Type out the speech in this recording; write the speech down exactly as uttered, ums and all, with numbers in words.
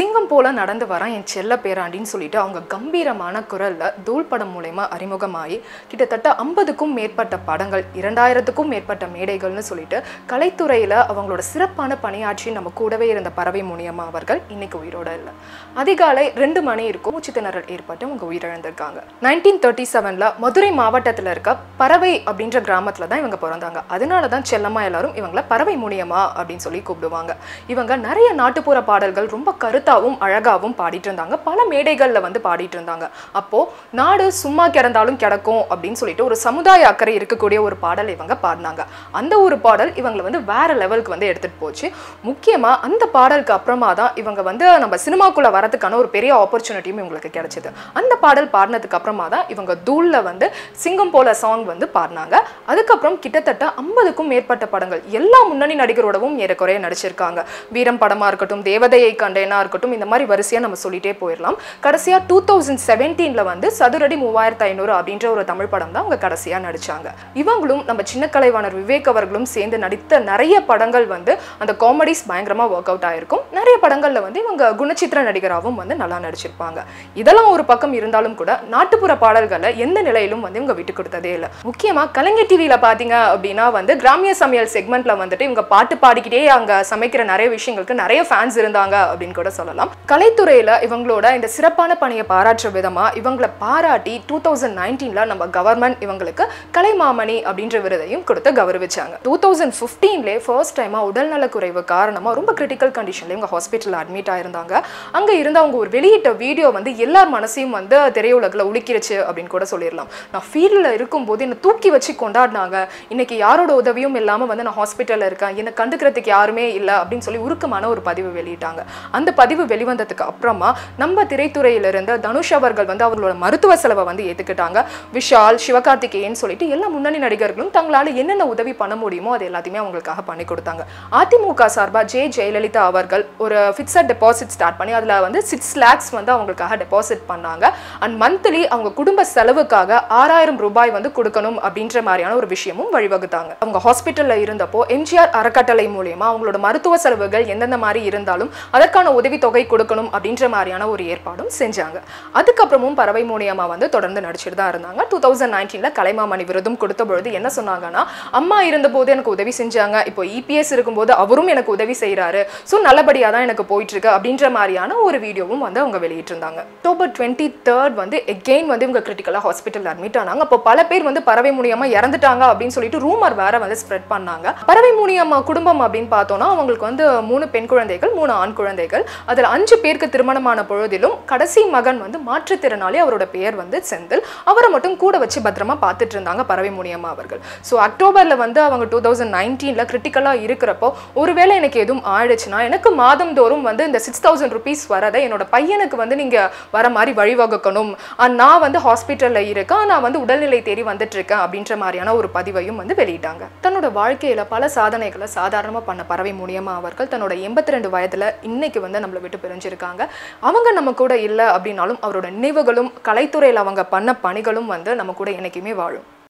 சிங்கம் போல நடந்து வர என் செல்ல பேராண்டின்னு சொல்லிட்டு அவங்க கம்பீரமான குரல்ல தூள் படம் மூலமா அறிமுகமாகி கிட்டத்தட்ட ஐம்பதுக்கும் மேற்பட்ட படங்கள் இரண்டாயிரத்துக்கும் மேற்பட்ட மேடைகள்னு சொல்லிட்டு கலைத்துறையில அவங்களோட சிறப்பான பணியாற்றி நம்ம கூடவே இருந்த பறவை முனியம்மா அவர்கள் இன்னைக்கு உயிரோட இல்லை. அதிகாலை ரெண்டு மணி இருக்கும் மூச்சு திணறல் ஏற்பட்டு அவங்க உயிரிழந்திருக்காங்க. நைன்டீன் தேர்ட்டி செவன்ல மதுரை மாவட்டத்தில் இருக்க பறவை அப்படின்ற கிராமத்துல தான் இவங்க பிறந்தாங்க. அதனால தான் செல்லமா எல்லாரும் இவங்களை பறவை முனியம்மா அப்படின்னு சொல்லி கூப்பிடுவாங்க. இவங்க நிறைய நாட்டுப்புற பாடல்கள் ரொம்ப கருத்தாவும் அழகாவும் பாடிட்டு இருந்தாங்க. பல மேடைகள்ல வந்து பாடிட்டு இருந்தாங்க. அப்போ நாடு சும்மா கிடந்தாலும் கிடக்கும் அப்படின்னு சொல்லிட்டு ஒரு சமுதாய அக்கறை இருக்கக்கூடிய ஒரு பாடல் இவங்க பாடினாங்க. அந்த ஒரு பாடல் இவங்களை வந்து வேற லெவலுக்கு வந்து எடுத்துட்டு போச்சு. முக்கியமா அந்த பாடலுக்கு அப்புறமா தான் இவங்க வந்து நம்ம சினிமாக்குள்ள வரதுக்கான ஒரு பெரிய ஆப்பர்ச்சுனிட்டியும் இவங்களுக்கு கிடைச்சது. அந்த பாடல் பாடினதுக்கு அப்புறமா தான் இவங்க தூள்ல வந்து சிங்கம் போல சாங் வந்து பாடினாங்க. அதுக்கப்புறம் கிட்டத்தட்ட ஐம்பதுக்கும் மேற்பட்ட படங்கள் எல்லா முன்னணி நடிகரோடவும் ஏறக்குறைய நடிச்சிருக்காங்க. வீரம் படமா இருக்கட்டும், தேவதையை கண்டேனா இருக்கட்டும், இந்த மாதிரி வரிசையா நம்ம சொல்லிட்டே போயிடலாம். கடைசியா டூ தௌசண்ட் செவன்டீன்ல வந்து சதுரடி மூவாயிரத்தி ஐநூறு அப்படின்ற ஒரு தமிழ் படம் தான் அவங்க கடைசியா நடிச்சாங்க. இவங்களும் நம்ம சின்ன கலைவாணர் விவேக் அவர்களும் சேர்ந்து நடித்த நிறைய படங்கள் வந்து அந்த காமெடிஸ் பயங்கரமா ஒர்க் அவுட் ஆயிருக்கும். நிறைய படங்கள்ல வந்து இவங்க குணச்சித்திர நடிகராகவும் வந்து நல்லா நடிச்சிருப்பாங்க. இதெல்லாம் ஒரு பக்கம் இருந்தாலும் கூட நாட்டுப்புற பாடல்களை எந்த நிலையிலும் வந்து இவங்க விட்டு கொடுத்ததே இல்லை. முக்கியமா கலைஞர் டிவியில பாத்தீங்க அப்படின்னா வந்து கிராமிய சமையல் செக்மெண்ட்ல வந்துட்டு இவங்க பாட்டு பாடிக்கிட்டே அங்க சமைக்கிற நிறைய விஷயங்களுக்கு நிறைய ஃபேன்ஸ் இருந்தாங்க அப்படின்னு கூட சொல்லலாம். கலைத்துறையில இவங்களோட இந்த சிறப்பான பணியை பாராட்டுற விதமா இவங்களை பாராட்டி டூ தௌசண்ட் நைன்டீன்ல நம்ம கவர்மெண்ட் இவங்களுக்கு கலைமாமணி அப்படின்ற விருதையும் கொடுத்து கௌரவிச்சாங்க. டூ தௌசண்ட் பிப்டீன்ல ஃபர்ஸ்ட் டைமா உடல்நல குறைவு காரணமா ரொம்ப கிரிட்டிக்கல் கண்டிஷன்ல இவங்க ஹாஸ்பிட்டல் அட்மிட் ஆயிருந்தாங்க. அங்க இருந்து அவங்க ஒரு வெளியிட்ட வீடியோ வந்து எல்லார் மனசையும் வந்து திரையுலகில் உலுக்கிருச்சு அப்படின்னு கூட சொல்லிடலாம். நான் ஃபீல்ட்ல இருக்கும்போது என்னை தூக்கி வச்சு கொண்டாடினாங்க. இன்னைக்கு யாரோட உதவியும் இல்லாம வந்து நான் ஹாஸ்பிட்டல்ல இருக்கேன், என்னை கண்டுக்கிறதுக்கு யாருமே இல்லை அப்படின்னு சொல்லி உருக்கமான ஒரு பதிவு வெளியிட்டாங்க. அந்த பதிவு வெளிவந்ததுக்கு அப்புறமா நம்ம திரைத்துறையிலிருந்து தனுஷ் அவர்கள் வந்து அவர்களோட மருத்துவ செலவை வந்து ஏத்துக்கிட்டாங்க. விஷால், சிவகார்த்திகேயன் சொல்லிட்டு எல்லா முன்னணி நடிகர்களும் தங்களால என்னென்ன உதவி பண்ண முடியுமோ அது எல்லாத்தையுமே அவங்களுக்காக பண்ணி கொடுத்தாங்க. அதிமுக சார்பா ஜே ஜெயலலிதா அவர்கள் ஒரு ஃபிக்ஸட் டெபாசிட் ஸ்டார்ட் பண்ணி அதுல வந்து சிக்ஸ் லேக்ஸ் வந்து அவங்களுக்காக டெபாசிட் பண்ணாங்க. அண்ட் மந்த்லி அவங்க குடும்ப செலவுக்காக ஆறாயிரம் ரூபாய் வந்து கொடுக்கணும் அப்படின்ற மாதிரியான ஒரு விஷயமும் வழிவகுத்தாங்க. அவங்க ஹாஸ்பிட்டல்ல இருந்தப்போ எம்ஜிஆர் அறக்கட்டளை மூலமா அவங்களோட மருத்துவ செலவுகள் எந்தெந்த மாதிரி இருந்தாலும் அதற்கான உதவி தொகை கொடுக்கணும் அப்படின்ற மாதிரியான ஒரு ஏற்பாடும் செஞ்சாங்க. அதுக்கப்புறமும் பறவை முனியம்மா வந்து தொடர்ந்து நடிச்சுட்டு தான் இருந்தாங்க. டூ தௌசண்ட் நைன்டீன்ல கலைமாமணி விருதும் கொடுத்த பொழுது என்ன சொன்னாங்கன்னா, அம்மா இருந்தபோது எனக்கு உதவி செஞ்சாங்க, இப்போ இபிஎஸ் இருக்கும்போது அவரும் எனக்கு உதவி செய்யறாரு, ஸோ நல்லபடியாக தான் எனக்கு போயிட்டு இருக்கு அப்படின்ற மாதிரியான ஒரு வீடியோவும் வந்து அவங்க வெளியிட்டு இருந்தாங்க. அக்டோபர் டுவெண்ட்டி தேர்ட் வந்து எகெயின் வந்து இவங்க கிரிட்டிக்கலா ஹாஸ்பிட்டல் அட்மிட் ஆனாங்க. அப்போ பல பேர் வந்து பறவை முனியம்மா இறந்துட்டாங்க அப்படின்னு சொல்லிட்டு ரூமர் வேற வந்து ஸ்ப்ரெட் பண்ணாங்க. பறவை முனியம்மா குடும்பம் அப்படின்னு பார்த்தோம்னா அவங்களுக்கு வந்து மூணு பெண் குழந்தைகள், மூணு ஆண் குழந்தைகள். அதில் அஞ்சு பேருக்கு திருமணமான பொழுதிலும் கடைசி மகன் வந்து மாற்றுத்திறனாளி, அவரோட பெயர் வந்து செந்தில். அவரை மட்டும் கூட வச்சு பத்திரமா பார்த்துட்டு இருந்தாங்க பறவை முனியம்மா அவர்கள். ஸோ அக்டோபர்ல வந்து அவங்க டூ தௌசண்ட் நைன்டீன்ல கிரிட்டிக்கலா இருக்கிறப்போ ஒருவேளை எனக்கு எதுவும் ஆயிடுச்சுன்னா எனக்கு மாதம் தோறும் வந்து இந்த சிக்ஸ் தௌசண்ட் ருபீஸ் வரதை என்னோட பையனுக்கு வந்து நீங்க வர மாதிரி வழிவகுக்கணும், நான் வந்து ஹாஸ்பிட்டல்ல இருக்கேன், நான் வந்து உடல்நிலை தேடி வந்துட்டு இருக்கேன் அப்படின்ற மாதிரியான ஒரு பதிவையும் வந்து வெளியிட்டாங்க. தன்னோட வாழ்க்கையில பல சாதனைகளை சாதாரணமா பண்ண பறவை முனியம்மா அவர்கள் தன்னோட எண்பத்தி ரெண்டு வயதுல இன்னைக்கு வந்து நம்மளை விட்டு பிரிஞ்சிருக்காங்க. அவங்க நம்ம கூட இல்லை அப்படின்னாலும் அவரோட நினைவுகளும் கலைத்துறையில் அவங்க பண்ண பணிகளும் வந்து நம்ம கூட என்னைக்குமே வாழும்.